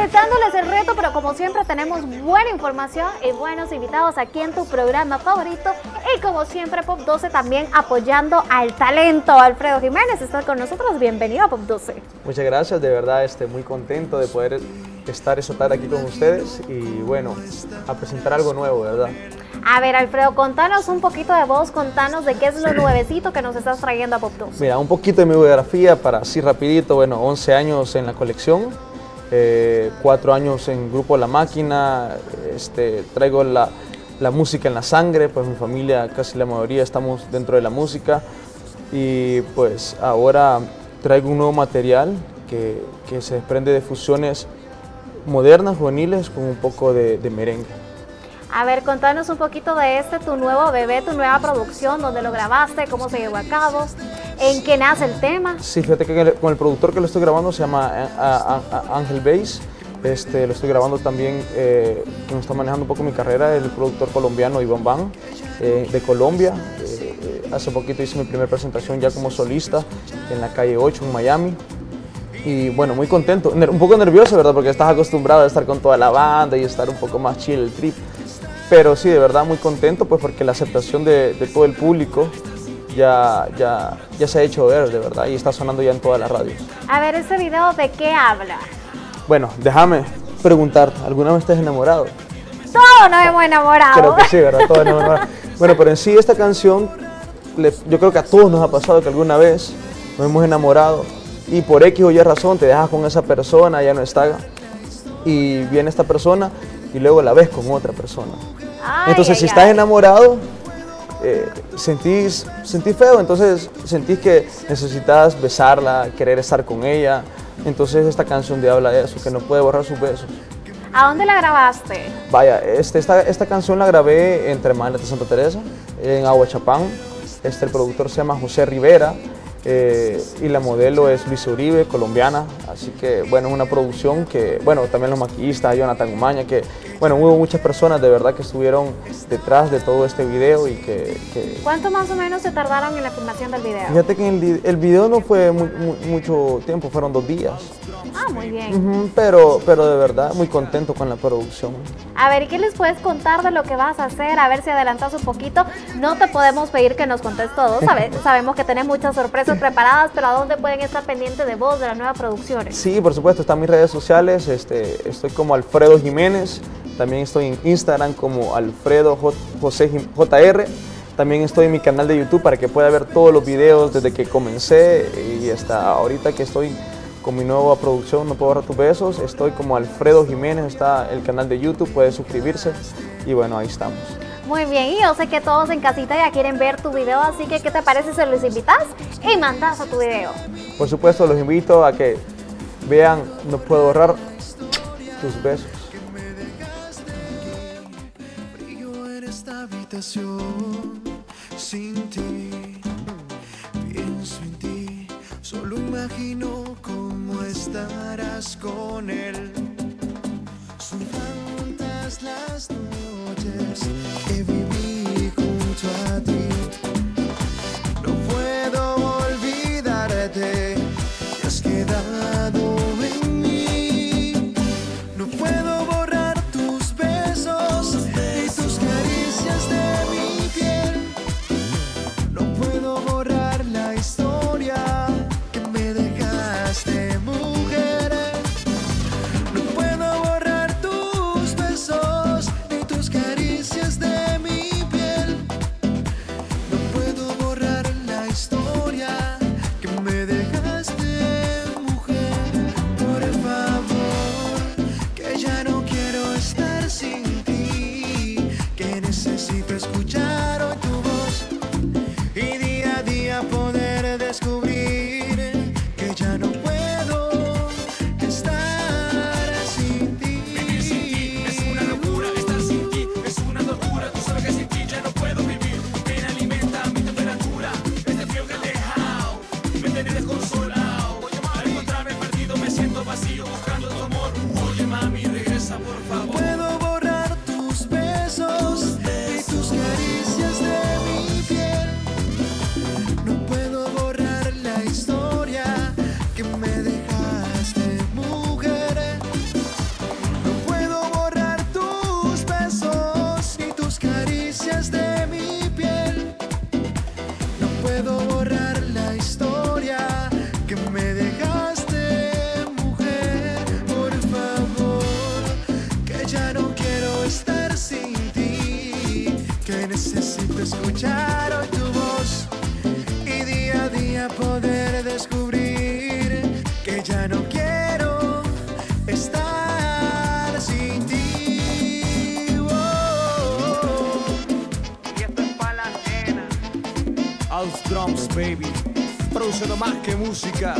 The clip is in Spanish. aceptándoles el reto, pero como siempre tenemos buena información y buenos invitados aquí en tu programa favorito. Y como siempre, Pop 12 también apoyando al talento. Alfredo Jiménez está con nosotros, bienvenido a Pop 12. Muchas gracias, de verdad muy contento de poder estar esta tarde aquí con ustedes y bueno, a presentar algo nuevo, ¿verdad? A ver, Alfredo, contanos un poquito de vos, contanos de qué es lo nuevecito que nos estás trayendo a Pop 12. Mira, un poquito de mi biografía para así rapidito, bueno, 11 años en la colección, 4 años en Grupo La Máquina, traigo la música en la sangre, pues mi familia, casi la mayoría, estamos dentro de la música y pues ahora traigo un nuevo material que se desprende de fusiones modernas, juveniles, con un poco de merengue. A ver, contanos un poquito de tu nuevo bebé, tu nueva producción, dónde lo grabaste, cómo se llevó a cabo, en qué nace el tema. Sí, fíjate que con el productor que lo estoy grabando se llama Ángel Bays, lo estoy grabando también, que me está manejando un poco mi carrera, el productor colombiano Iván Van, de Colombia. Hace poquito hice mi primera presentación ya como solista en la calle 8 en Miami. Y bueno, muy contento, un poco nervioso, ¿verdad? Porque estás acostumbrado a estar con toda la banda y estar un poco más chill el trip. Pero sí, de verdad muy contento, pues porque la aceptación de todo el público ya se ha hecho ver, de verdad, y está sonando ya en todas las radios. A ver, ¿ese video de qué habla? Bueno, déjame preguntar, ¿alguna vez estás enamorado? Todos nos hemos enamorado. Creo que sí, ¿verdad? Todos nos hemos enamorado. Bueno, pero en sí esta canción, yo creo que a todos nos ha pasado que alguna vez nos hemos enamorado. Y por X o Y razón te dejas con esa persona, ya no está, y viene esta persona y luego la ves con otra persona. Ay, entonces si estás enamorado, sentís feo, entonces sentís que necesitas besarla, querer estar con ella, entonces esta canción te habla de eso, que no puede borrar sus besos. ¿A dónde la grabaste? Vaya, esta canción la grabé en Tremanes de Santa Teresa, en Agua Chapán, el productor se llama José Rivera. Y la modelo es Luisa Uribe, colombiana, así que bueno, es una producción que, bueno, también los maquillistas, Jonathan Gumaña, que bueno, hubo muchas personas de verdad que estuvieron detrás de todo este video y que... ¿Cuánto más o menos se tardaron en la filmación del video? Fíjate que el video no fue mucho tiempo, fueron 2 días. Ah, muy bien. Pero de verdad muy contento con la producción. A ver, ¿y qué les puedes contar de lo que vas a hacer? A ver si adelantas un poquito, no te podemos pedir que nos contes todo, sabemos que tenés muchas sorpresas preparadas, pero ¿a dónde pueden estar pendientes de vos, de las nuevas producciones? Sí, por supuesto, están mis redes sociales, estoy como Alfredo Jiménez, también estoy en Instagram como Alfredo José JR, también estoy en mi canal de YouTube para que pueda ver todos los videos desde que comencé y hasta ahorita que estoy con mi nueva producción, No Puedo Borrar Tus Besos, estoy como Alfredo Jiménez, está el canal de YouTube, pueden suscribirse y bueno, ahí estamos. Muy bien, y yo sé que todos en casita ya quieren ver tu video, así que ¿qué te parece si los invitas y mandas a tu video? Por supuesto, los invito a que vean No Puedo Borrar Tus Besos. Sin ti, pienso en ti, solo imagino cómo estarás con él. Son tantas las noches que viví junto a ti. No puedo olvidarte, te has quedado en mí. No puedo borrar tus besos y tus caricias de mi piel. No puedo borrar la historia que me dejaste, mujer. No puedo borrar tus besos y tus caricias de mi piel. No puedo borrar la historia que me dejaste, mujer. estar sin ti. Oh, oh. Y esto es pa' la nena. House Drums, baby. Produce más que música.